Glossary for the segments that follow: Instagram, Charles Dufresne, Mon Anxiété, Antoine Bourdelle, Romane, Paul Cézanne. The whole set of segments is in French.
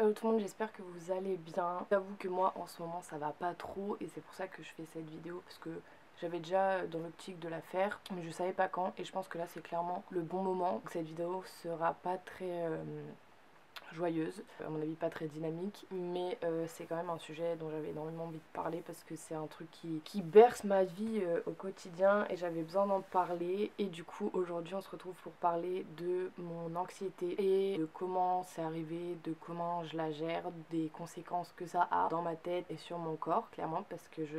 Hello tout le monde, j'espère que vous allez bien. J'avoue que moi en ce moment ça va pas trop et c'est pour ça que je fais cette vidéo, parce que j'avais déjà dans l'optique de la faire mais je savais pas quand, et je pense que là c'est clairement le bon moment. Donc cette vidéo sera pas très joyeuse, à mon avis pas très dynamique, mais c'est quand même un sujet dont j'avais énormément envie de parler parce que c'est un truc qui berce ma vie au quotidien et j'avais besoin d'en parler. Et du coup aujourd'hui on se retrouve pour parler de mon anxiété et de comment c'est arrivé, de comment je la gère, des conséquences que ça a dans ma tête et sur mon corps, clairement, parce que je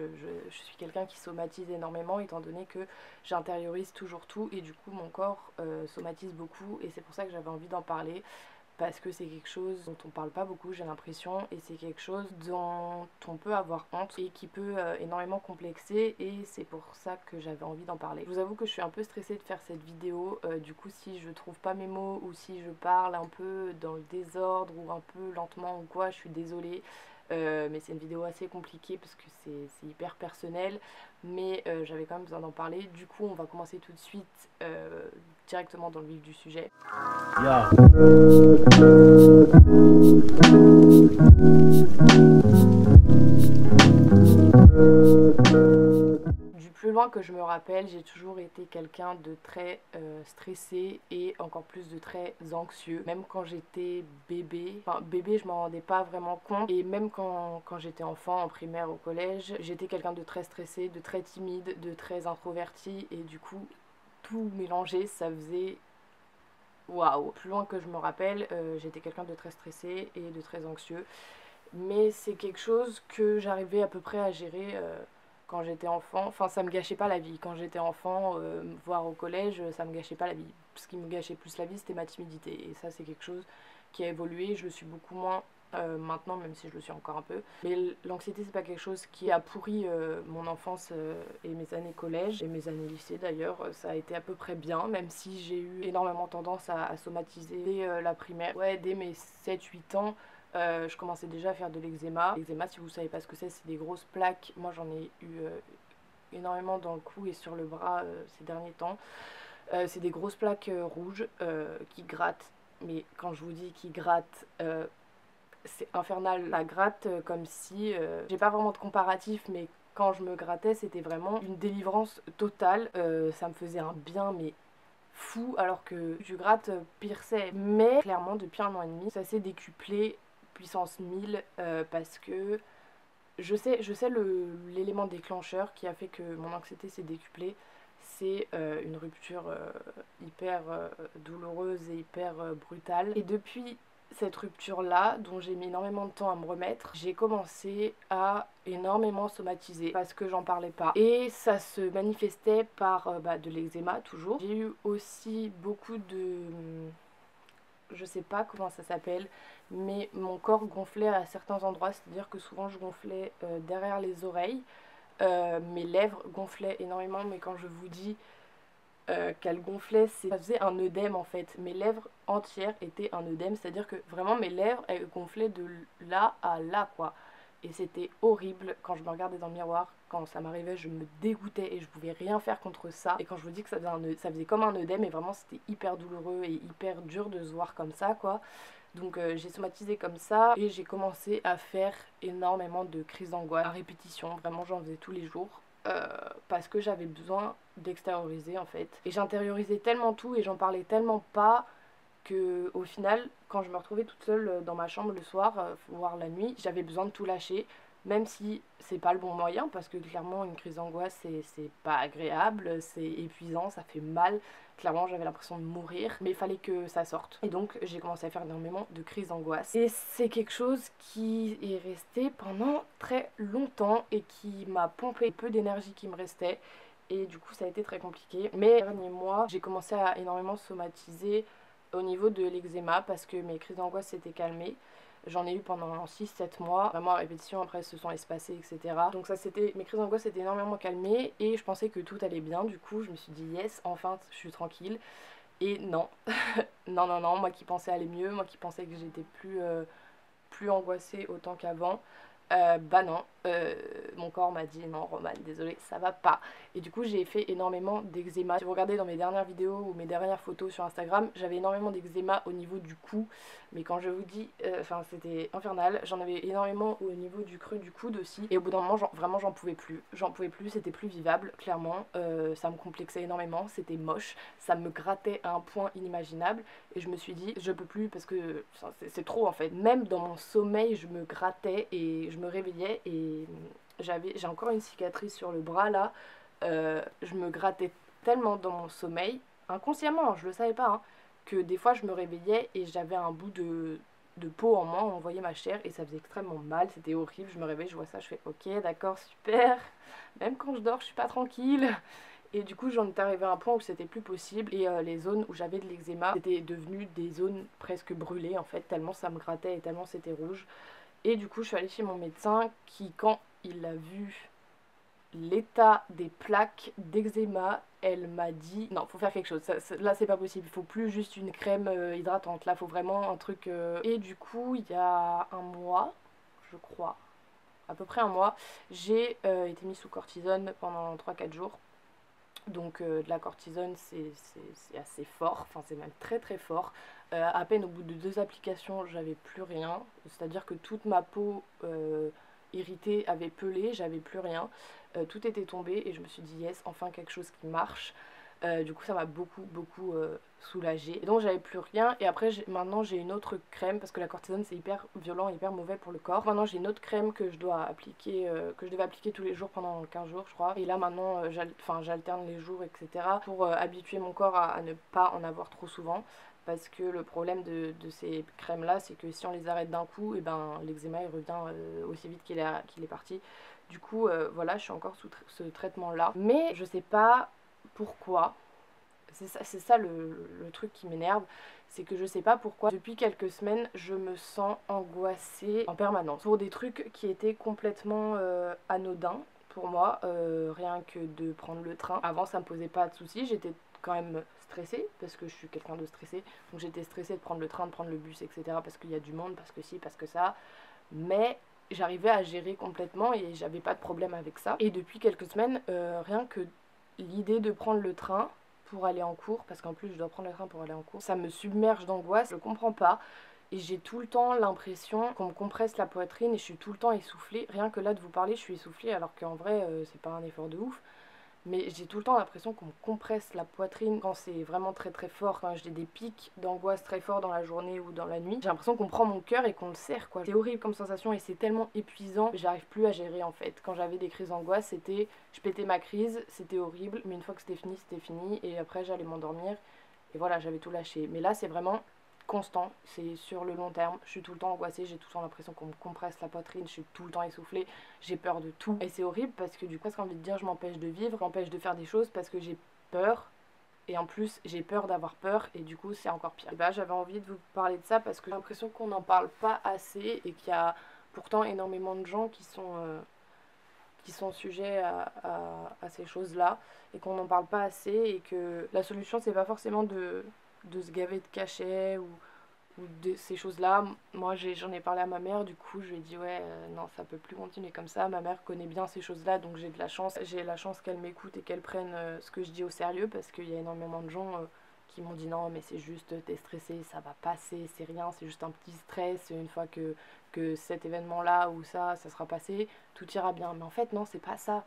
suis quelqu'un qui somatise énormément, étant donné que j'intériorise toujours tout et du coup mon corps somatise beaucoup, et c'est pour ça que j'avais envie d'en parler. Parce que c'est quelque chose dont on parle pas beaucoup, j'ai l'impression, et c'est quelque chose dont on peut avoir honte et qui peut énormément complexer, et c'est pour ça que j'avais envie d'en parler. Je vous avoue que je suis un peu stressée de faire cette vidéo, du coup si je trouve pas mes mots ou si je parle un peu dans le désordre ou un peu lentement ou quoi, je suis désolée. Mais c'est une vidéo assez compliquée parce que c'est hyper personnel, mais j'avais quand même besoin d'en parler. Du coup on va commencer tout de suite directement dans le vif du sujet. Yeah. Du plus loin que je me rappelle, j'ai toujours été quelqu'un de très stressé et encore plus de très anxieux. Même quand j'étais bébé, je m'en rendais pas vraiment compte, et même quand j'étais enfant, en primaire, au collège, j'étais quelqu'un de très stressé, de très timide, de très introverti, et du coup tout mélangé ça faisait waouh. Plus loin que je me rappelle, j'étais quelqu'un de très stressé et de très anxieux, mais c'est quelque chose que j'arrivais à peu près à gérer quand j'étais enfant. Enfin ça me gâchait pas la vie quand j'étais enfant, voire au collège, ça me gâchait pas la vie. Ce qui me gâchait plus la vie c'était ma timidité, et ça c'est quelque chose qui a évolué, je le suis beaucoup moins maintenant, même si je le suis encore un peu. Mais l'anxiété c'est pas quelque chose qui a pourri mon enfance et mes années collège et mes années lycée d'ailleurs. Ça a été à peu près bien, même si j'ai eu énormément tendance à somatiser dès la primaire. Ouais, dès mes 7-8 ans je commençais déjà à faire de l'eczéma. L'eczéma, si vous savez pas ce que c'est des grosses plaques. Moi j'en ai eu énormément dans le cou et sur le bras ces derniers temps. C'est des grosses plaques rouges qui grattent, mais quand je vous dis qui grattent, c'est infernal. La gratte comme si j'ai pas vraiment de comparatif, mais quand je me grattais c'était vraiment une délivrance totale. Ça me faisait un bien mais fou, alors que je gratte pire c'est. Mais clairement depuis 1 an et demi ça s'est décuplé puissance 1000, parce que je sais l'élément déclencheur qui a fait que mon anxiété s'est décuplée. C'est une rupture hyper douloureuse et hyper brutale, et depuis cette rupture là, dont j'ai mis énormément de temps à me remettre, j'ai commencé à énormément somatiser parce que j'en parlais pas, et ça se manifestait par de l'eczéma toujours. J'ai eu aussi beaucoup de, je sais pas comment ça s'appelle, mais mon corps gonflait à certains endroits, c'est à dire que souvent je gonflais derrière les oreilles, mes lèvres gonflaient énormément, mais quand je vous dis qu'elle gonflait, ça faisait un œdème en fait. Mes lèvres entières étaient un œdème, c'est-à-dire que vraiment mes lèvres elles gonflaient de là à là quoi. Et c'était horrible. Quand je me regardais dans le miroir, quand ça m'arrivait, je me dégoûtais et je pouvais rien faire contre ça. Et quand je vous dis que ça faisait comme un œdème, et vraiment c'était hyper douloureux et hyper dur de se voir comme ça quoi. Donc j'ai somatisé comme ça, et j'ai commencé à faire énormément de crises d'angoisse à répétition. Vraiment j'en faisais tous les jours. Parce que j'avais besoin d'extérioriser en fait, et j'intériorisais tellement tout et j'en parlais tellement pas que au final quand je me retrouvais toute seule dans ma chambre le soir voire la nuit, j'avais besoin de tout lâcher, même si c'est pas le bon moyen, parce que clairement une crise d'angoisse c'est pas agréable, c'est épuisant, ça fait mal, clairement j'avais l'impression de mourir, mais il fallait que ça sorte, et donc j'ai commencé à faire énormément de crises d'angoisse, et c'est quelque chose qui est resté pendant très longtemps et qui m'a pompé peu d'énergie qui me restait, et du coup ça a été très compliqué. Mais les derniers mois j'ai commencé à énormément somatiser au niveau de l'eczéma parce que mes crises d'angoisse s'étaient calmées. J'en ai eu pendant 6-7 mois, vraiment à répétition, après elles se sont espacées, etc. Donc ça c'était, mes crises d'angoisse étaient énormément calmées et je pensais que tout allait bien, du coup je me suis dit yes, enfin je suis tranquille. Et non, non, moi qui pensais aller mieux, moi qui pensais que j'étais plus angoissée autant qu'avant, bah non, mon corps m'a dit non Romane, désolé, ça va pas. Et du coup j'ai fait énormément d'eczéma. Si vous regardez dans mes dernières vidéos ou mes dernières photos sur Instagram, j'avais énormément d'eczéma au niveau du cou, mais quand je vous dis, enfin c'était infernal. J'en avais énormément au niveau du creux du coude aussi, et au bout d'un moment vraiment j'en pouvais plus, c'était plus vivable clairement, ça me complexait énormément, c'était moche, ça me grattait à un point inimaginable, et je me suis dit je peux plus parce que c'est trop en fait. Même dans mon sommeil je me grattais et je me réveillais, et j'ai encore une cicatrice sur le bras là, je me grattais tellement dans mon sommeil, inconsciemment, je le savais pas, hein, que des fois je me réveillais et j'avais un bout de peau en moi, on voyait ma chair et ça faisait extrêmement mal, c'était horrible, je me réveille, je vois ça, je fais ok d'accord super, même quand je dors je suis pas tranquille. Et du coup j'en étais arrivée à un point où c'était plus possible, et les zones où j'avais de l'eczéma c'était devenu des zones presque brûlées en fait, tellement ça me grattait et tellement c'était rouge. Et du coup je suis allée chez mon médecin qui, quand il a vu l'état des plaques d'eczéma, elle m'a dit non, faut faire quelque chose, là c'est pas possible, faut plus juste une crème hydratante, là faut vraiment un truc Et du coup il y a un mois, je crois, à peu près un mois, j'ai été mise sous cortisone pendant 3-4 jours. Donc de la cortisone c'est assez fort, enfin c'est même très très fort. À peine au bout de 2 applications j'avais plus rien, c'est-à-dire que toute ma peau irritée avait pelé, j'avais plus rien, tout était tombé et je me suis dit yes, enfin quelque chose qui marche. Du coup ça m'a beaucoup soulagée, et donc j'avais plus rien. Et après maintenant j'ai une autre crème, parce que la cortisone c'est hyper violent, hyper mauvais pour le corps. Maintenant j'ai une autre crème que je dois appliquer, que je devais appliquer tous les jours pendant 15 jours je crois, et là maintenant j'alterne les jours etc, pour habituer mon corps à ne pas en avoir trop souvent, parce que le problème de ces crèmes là c'est que si on les arrête d'un coup, et ben l'eczéma il revient aussi vite qu'il est parti. Du coup voilà, je suis encore sous ce traitement là, mais je sais pas pourquoi. C'est ça le truc qui m'énerve, c'est que je sais pas pourquoi depuis quelques semaines je me sens angoissée en permanence pour des trucs qui étaient complètement anodins pour moi, rien que de prendre le train. Avant ça me posait pas de soucis, j'étais quand même stressée parce que je suis quelqu'un de stressé, donc j'étais stressée de prendre le train, de prendre le bus etc, parce qu'il y a du monde, parce que si, parce que ça, mais j'arrivais à gérer complètement et j'avais pas de problème avec ça. Et depuis quelques semaines rien que l'idée de prendre le train pour aller en cours, parce qu'en plus je dois prendre le train pour aller en cours, ça me submerge d'angoisse, je comprends pas. Et j'ai tout le temps l'impression qu'on me compresse la poitrine et je suis tout le temps essoufflée. Rien que là de vous parler, je suis essoufflée, alors qu'en vrai c'est pas un effort de ouf. Mais j'ai tout le temps l'impression qu'on me compresse la poitrine quand c'est vraiment très très fort, quand j'ai des pics d'angoisse très forts dans la journée ou dans la nuit. J'ai l'impression qu'on prend mon cœur et qu'on le serre quoi. C'est horrible comme sensation et c'est tellement épuisant, j'arrive plus à gérer en fait. Quand j'avais des crises d'angoisse, c'était, je pétais ma crise, c'était horrible, mais une fois que c'était fini et après j'allais m'endormir et voilà, j'avais tout lâché. Mais là c'est vraiment constant, c'est sur le long terme, je suis tout le temps angoissée, j'ai tout le temps l'impression qu'on me compresse la poitrine, je suis tout le temps essoufflée, j'ai peur de tout. Et c'est horrible parce que du coup, j'ai envie de dire, je m'empêche de vivre, je m'empêche de faire des choses parce que j'ai peur. Et en plus, j'ai peur d'avoir peur et du coup, c'est encore pire. Et bah, j'avais envie de vous parler de ça parce que j'ai l'impression qu'on n'en parle pas assez et qu'il y a pourtant énormément de gens qui sont sujets à ces choses-là et qu'on n'en parle pas assez, et que la solution, c'est pas forcément de se gaver de cachets ou de ces choses là. Moi j'en ai parlé à ma mère, du coup je lui ai dit ouais non, ça peut plus continuer comme ça. Ma mère connaît bien ces choses là, donc j'ai de la chance, qu'elle m'écoute et qu'elle prenne ce que je dis au sérieux, parce qu'il y a énormément de gens qui m'ont dit non mais c'est juste, t'es stressée, ça va passer, c'est rien, c'est juste un petit stress, une fois que cet événement là ou ça sera passé, tout ira bien. Mais en fait non, c'est pas ça,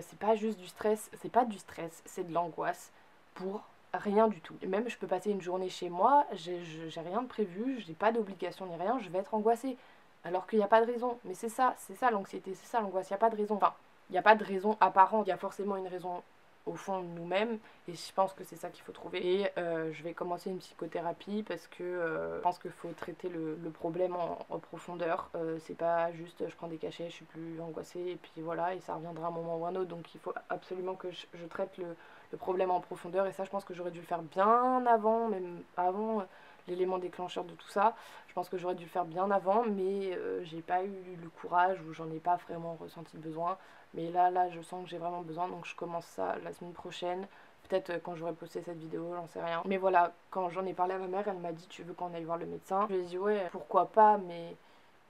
c'est pas juste du stress, c'est pas du stress, c'est de l'angoisse pour rien du tout. Même je peux passer une journée chez moi, j'ai rien de prévu, j'ai pas d'obligation ni rien, je vais être angoissée alors qu'il n'y a pas de raison. Mais c'est ça l'anxiété, c'est ça l'angoisse, il n'y a pas de raison. Enfin, il n'y a pas de raison apparente, il y a forcément une raison au fond de nous-mêmes, et je pense que c'est ça qu'il faut trouver. Et je vais commencer une psychothérapie parce que je pense qu'il faut traiter le problème en profondeur. C'est pas juste je prends des cachets, je suis plus angoissée et puis voilà, et ça reviendra à un moment ou un autre. Donc il faut absolument que je traite le problème en profondeur, et ça je pense que j'aurais dû le faire bien avant, même avant l'élément déclencheur de tout ça. Je pense que j'aurais dû le faire bien avant, mais j'ai pas eu le courage, ou j'en ai pas vraiment ressenti le besoin. Mais là je sens que j'ai vraiment besoin, donc je commence ça la semaine prochaine, peut-être quand j'aurai posté cette vidéo, j'en sais rien. Mais voilà, quand j'en ai parlé à ma mère, elle m'a dit tu veux qu'on aille voir le médecin. Je lui ai dit ouais pourquoi pas, mais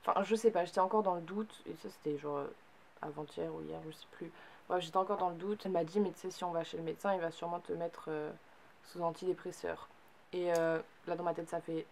Enfin, je sais pas, j'étais encore dans le doute, et ça c'était genre avant-hier ou hier, je sais plus. Bref, j'étais encore dans le doute. Elle m'a dit, mais tu sais, si on va chez le médecin, il va sûrement te mettre sous antidépresseur. Et là dans ma tête, ça fait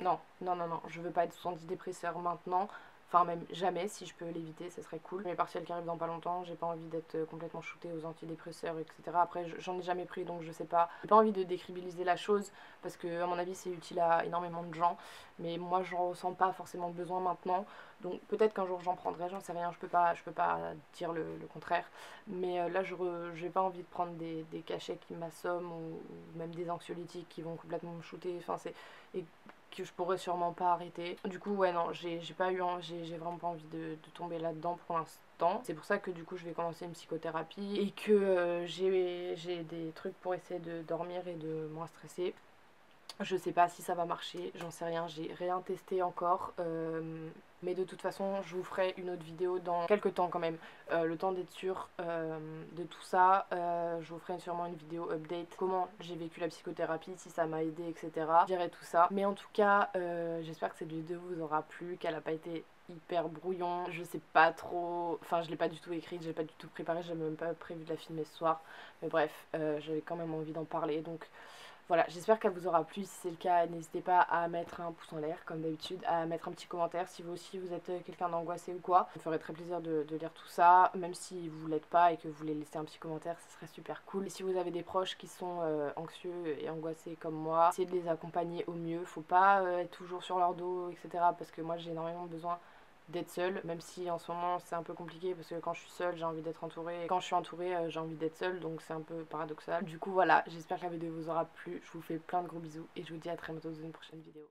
non, non, non, non, je veux pas être sous antidépresseur maintenant. Enfin, même jamais, si je peux l'éviter, ça serait cool. Mes partiels qui arrivent dans pas longtemps, j'ai pas envie d'être complètement shootée aux antidépresseurs, etc. Après, j'en ai jamais pris, donc je sais pas. J'ai pas envie de décrédibiliser la chose, parce que, à mon avis, c'est utile à énormément de gens. Mais moi, j'en ressens pas forcément besoin maintenant. Donc, peut-être qu'un jour, j'en prendrai, j'en sais rien, je peux pas dire le contraire. Mais là, j'ai pas envie de prendre des cachets qui m'assomment, ou même des anxiolytiques qui vont complètement me shooter. Enfin, c'est... que je pourrais sûrement pas arrêter. Du coup, ouais, non, j'ai vraiment pas envie de tomber là-dedans pour l'instant. C'est pour ça que du coup je vais commencer une psychothérapie et que j'ai des trucs pour essayer de dormir et de moins stresser. Je sais pas si ça va marcher, j'en sais rien, j'ai rien testé encore. Mais de toute façon, je vous ferai une autre vidéo dans quelques temps quand même. Le temps d'être sûr de tout ça, je vous ferai sûrement une vidéo update. Comment j'ai vécu la psychothérapie, si ça m'a aidé, etc. Je dirai tout ça. Mais en tout cas, j'espère que cette vidéo vous aura plu, qu'elle n'a pas été hyper brouillon. Je sais pas trop... Enfin, je l'ai pas du tout écrite, je l'ai pas du tout préparée, j'avais même pas prévu de la filmer ce soir. Mais bref, j'avais quand même envie d'en parler, donc... Voilà, j'espère qu'elle vous aura plu. Si c'est le cas, n'hésitez pas à mettre un pouce en l'air, comme d'habitude, à mettre un petit commentaire si vous aussi vous êtes quelqu'un d'angoissé ou quoi. Ça me ferait très plaisir de lire tout ça, même si vous ne l'êtes pas et que vous voulez laisser un petit commentaire, ce serait super cool. Et si vous avez des proches qui sont anxieux et angoissés comme moi, essayez de les accompagner au mieux. Faut pas être toujours sur leur dos, etc. Parce que moi, j'ai énormément besoin d'être seule, même si en ce moment c'est un peu compliqué parce que quand je suis seule j'ai envie d'être entourée et quand je suis entourée j'ai envie d'être seule, donc c'est un peu paradoxal. Du coup voilà, j'espère que la vidéo vous aura plu, je vous fais plein de gros bisous et je vous dis à très bientôt dans une prochaine vidéo.